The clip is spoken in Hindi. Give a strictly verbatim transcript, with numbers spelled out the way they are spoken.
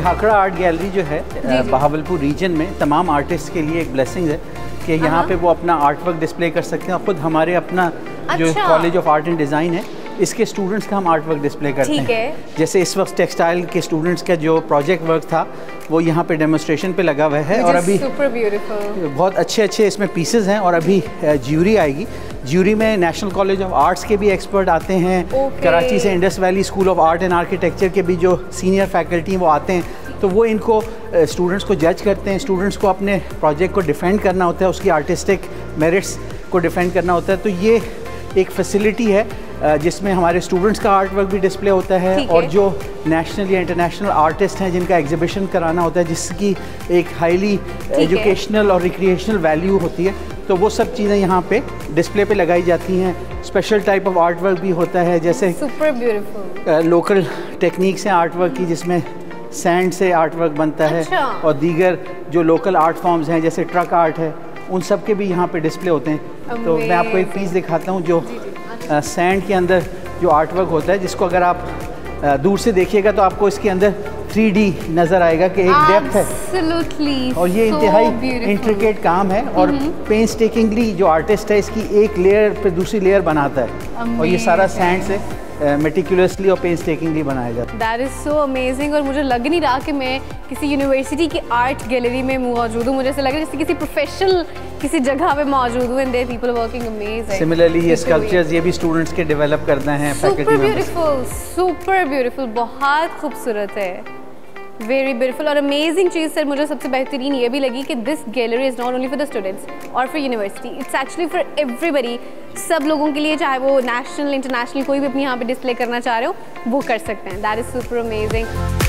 ये हाकरा आर्ट गैलरी जो है बहावलपुर रीजन में तमाम आर्टिस्ट के लिए एक ब्लेसिंग है कि यहाँ पे वो अपना आर्ट वर्क डिस्प्ले कर सकते हैं। और ख़ुद हमारे अपना अच्छा। जो college of art and design है इसके स्टूडेंट्स का हम आर्ट वर्क डिस्प्ले करते हैं। है। जैसे इस वक्त टेक्सटाइल के स्टूडेंट्स का जो प्रोजेक्ट वर्क था वो यहाँ पे डेमोस्ट्रेशन पे लगा हुआ है और अभी बहुत अच्छे अच्छे इसमें पीसेज हैं। और अभी ज्यूरी आएगी, ज्यूरी में नेशनल कॉलेज ऑफ आर्ट्स के भी एक्सपर्ट आते हैं, कराची से Indus valley school of art and architecture के भी जो सीनियर फैकल्टी हैं वो आते हैं, तो वो इनको स्टूडेंट्स को जज करते हैं। स्टूडेंट्स को अपने प्रोजेक्ट को डिफेंड करना होता है, उसकी आर्टिस्टिक मेरिट्स को डिफेंड करना होता है। तो ये एक फैसिलिटी है जिसमें हमारे स्टूडेंट्स का आर्ट वर्क भी डिस्प्ले होता है और जो नेशनल या इंटरनेशनल आर्टिस्ट हैं जिनका एग्जिबिशन कराना होता है जिसकी एक हाईली एजुकेशनल और रिक्रिएशनल वैल्यू होती है, तो वो सब चीज़ें यहाँ पे डिस्प्ले पे लगाई जाती हैं। Special type of art work भी होता है, जैसे सुपर ब्यूटीफुल लोकल टेक्निक से आर्ट वर्क की जिसमें सैंड से आर्ट वर्क बनता अच्छा। है और दीगर जो लोकल आर्ट फॉर्म्स हैं जैसे ट्रक आर्ट है उन सब के भी यहाँ पे डिस्प्ले होते हैं। तो मैं आपको एक पीस दिखाता हूँ जो सैंड के अंदर जो आर्ट वर्क होता है जिसको अगर आप आ, दूर से देखिएगा तो आपको इसके अंदर थ्री डी नज़र आएगा कि एक डेप्थ है और ये इंतहाई इंट्रिकेट काम है और पेंस टेकिंगली जो आर्टिस्ट है इसकी एक लेयर पर दूसरी लेयर बनाता है और ये सारा सैंड से मेटिकुलसली uh, और पेंस टेकिंगली बनाया जाता है। That is so amazing. और मुझे लग नहीं रहा कि मैं किसी यूनिवर्सिटी की आर्ट गैलरी में मौजूद हूँ, मुझे ऐसा लग रहा है जैसे किसी प्रोफेशनल किसी जगह पे मौजूद हूँ and there people working amazing. Similarly ये स्कल्पचर्स ये भी स्टूडेंट्स के डेवलप करते हैं। सुपर ब्यूटीफुल, सुपर ब्यूटीफुल, बहुत खूबसूरत है, वेरी ब्यूटीफुल और अमेजिंग चीज़। सर मुझे सबसे बेहतरीन ये भी लगी कि this gallery is not only for the students और for university, it's actually for everybody. सब लोगों के लिए, चाहे वो नेशनल इंटरनेशनल कोई भी अपनी यहाँ पे डिस्प्ले करना चाह रहे हो वो कर सकते हैं। That is super amazing.